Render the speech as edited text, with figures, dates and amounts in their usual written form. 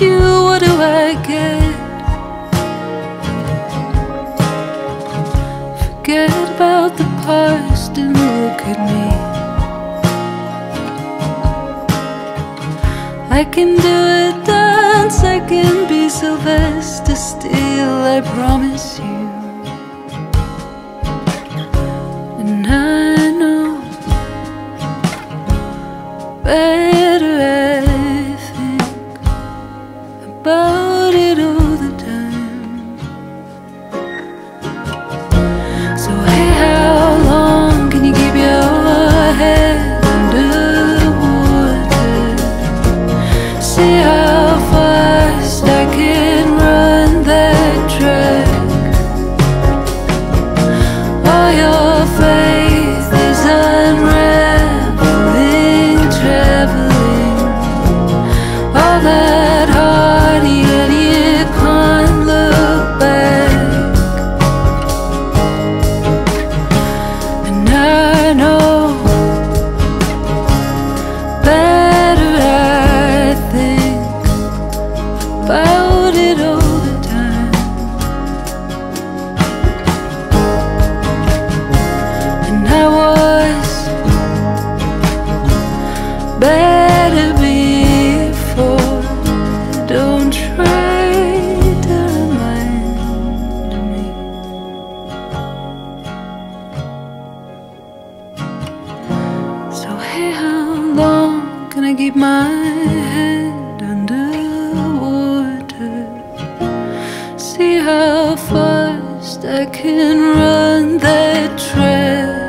without you, what do I get? Forget about the past and look at me. I can do it, dance, I can be Sylvester still, I promise you. And I know better I think about it all the time. So hey, how long can you keep your head under water? See how fast I can run that track. All your faith is unraveling, traveling. All that hard, yet you can't look back. And I know better, I think about it all the time. And I was better before. Don't try to remind me. So hey, how long can I keep my head under water? See how fast I can run that track.